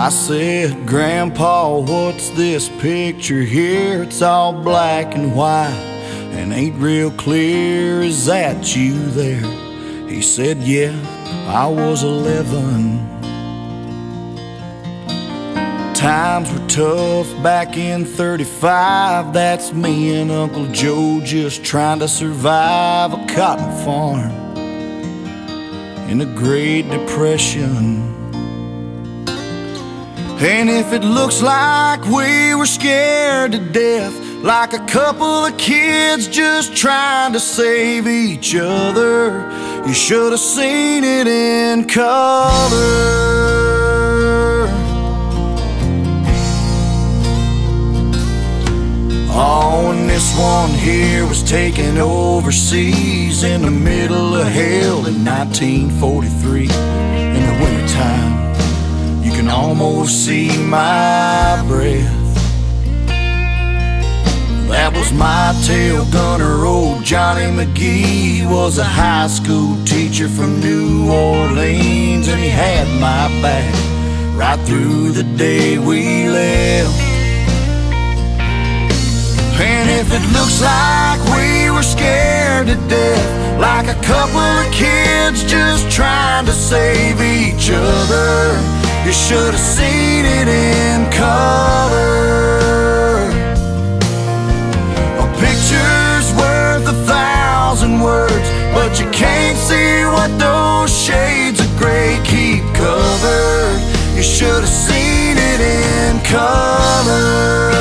I said, Grandpa, what's this picture here? It's all black and white and ain't real clear. Is that you there? He said, yeah, I was 11. Times were tough back in 35. That's me and Uncle Joe just trying to survive a cotton farm in the Great Depression. And if it looks like we were scared to death, like a couple of kids just trying to save each other, you should have seen it in color. Oh, and this one here was taken overseas in the middle of hell in 1943 in the wintertime. You can almost see my breath. That was my tail gunner. Old Johnny McGee was a high school teacher from New Orleans, and he had my back right through the day we left. And if it looks like we were scared to death, like a couple of kids just trying to save each other, you should have seen it in color. A picture's worth 1,000 words, but you can't see what those shades of gray keep covered. You should have seen it in color.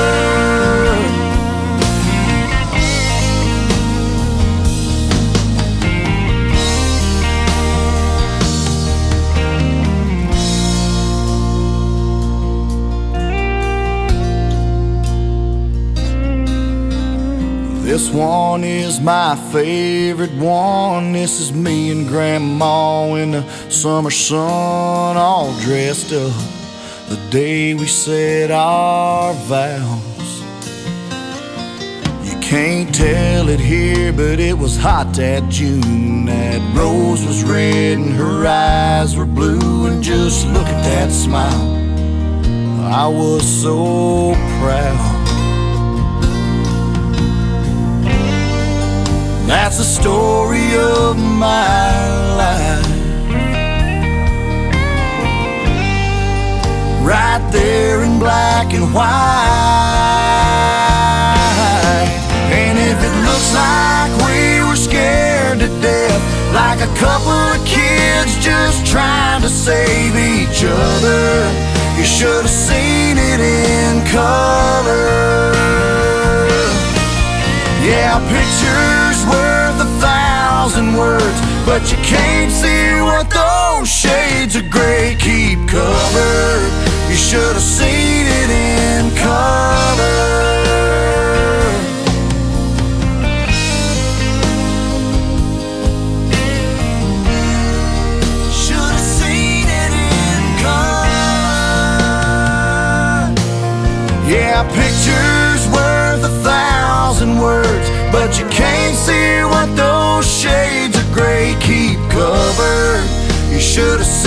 This one is my favorite one. This is me and Grandma in the summer sun, all dressed up the day we said our vows. You can't tell it here, but it was hot that June. That rose was red and her eyes were blue, and just look at that smile, I was so proud. That's the story of my life, right there in black and white. And if it looks like we were scared to death, like a couple of kids just trying to save each other, you should have seen it in color. Yeah, picture's worth 1,000 words, but you can't see what those shades of gray keep covered. You should have seen it in color. But you can't see what those shades of gray keep covered. You should have seen